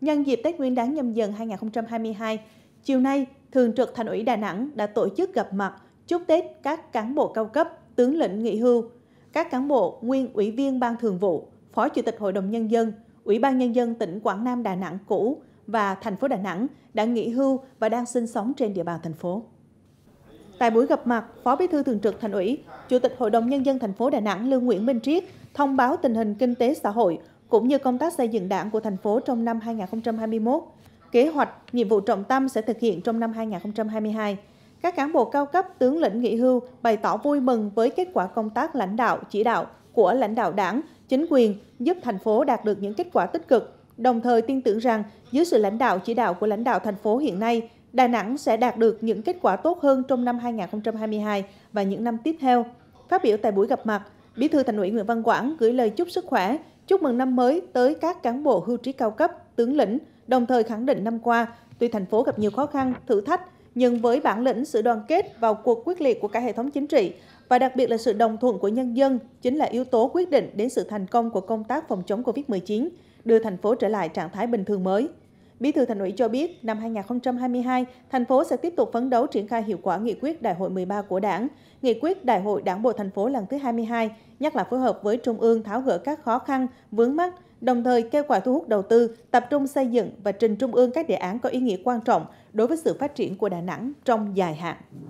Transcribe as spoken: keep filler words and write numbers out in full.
Nhân dịp Tết Nguyên đán Nhâm Dần hai nghìn không trăm hai mươi hai, chiều nay, Thường trực Thành ủy Đà Nẵng đã tổ chức gặp mặt chúc Tết các cán bộ cao cấp, tướng lĩnh nghỉ hưu, các cán bộ nguyên ủy viên Ban Thường vụ, Phó Chủ tịch Hội đồng Nhân dân, Ủy ban Nhân dân tỉnh Quảng Nam Đà Nẵng cũ và thành phố Đà Nẵng đã nghỉ hưu và đang sinh sống trên địa bàn thành phố. Tại buổi gặp mặt, Phó Bí thư Thường trực Thành ủy, Chủ tịch Hội đồng Nhân dân thành phố Đà Nẵng Lương Nguyễn Minh Triết thông báo tình hình kinh tế xã hội cũng như công tác xây dựng Đảng của thành phố trong năm hai nghìn không trăm hai mươi mốt, kế hoạch, nhiệm vụ trọng tâm sẽ thực hiện trong năm hai nghìn không trăm hai mươi hai. Các cán bộ cao cấp, tướng lĩnh nghỉ hưu bày tỏ vui mừng với kết quả công tác lãnh đạo, chỉ đạo của lãnh đạo Đảng, chính quyền giúp thành phố đạt được những kết quả tích cực, đồng thời tin tưởng rằng dưới sự lãnh đạo, chỉ đạo của lãnh đạo thành phố hiện nay, Đà Nẵng sẽ đạt được những kết quả tốt hơn trong năm hai nghìn không trăm hai mươi hai và những năm tiếp theo. Phát biểu tại buổi gặp mặt, Bí thư Thành ủy Nguyễn Văn Quảng gửi lời chúc sức khỏe, chúc mừng năm mới tới các cán bộ hưu trí cao cấp, tướng lĩnh, đồng thời khẳng định năm qua, tuy thành phố gặp nhiều khó khăn, thử thách, nhưng với bản lĩnh, sự đoàn kết, vào cuộc quyết liệt của cả hệ thống chính trị và đặc biệt là sự đồng thuận của nhân dân chính là yếu tố quyết định đến sự thành công của công tác phòng chống Covid mười chín, đưa thành phố trở lại trạng thái bình thường mới. Bí thư Thành ủy cho biết, năm hai nghìn không trăm hai mươi hai, thành phố sẽ tiếp tục phấn đấu triển khai hiệu quả nghị quyết Đại hội mười ba của Đảng, nghị quyết Đại hội Đảng bộ thành phố lần thứ hai mươi hai, nhất là phối hợp với Trung ương tháo gỡ các khó khăn, vướng mắc, đồng thời kêu gọi thu hút đầu tư, tập trung xây dựng và trình Trung ương các đề án có ý nghĩa quan trọng đối với sự phát triển của Đà Nẵng trong dài hạn.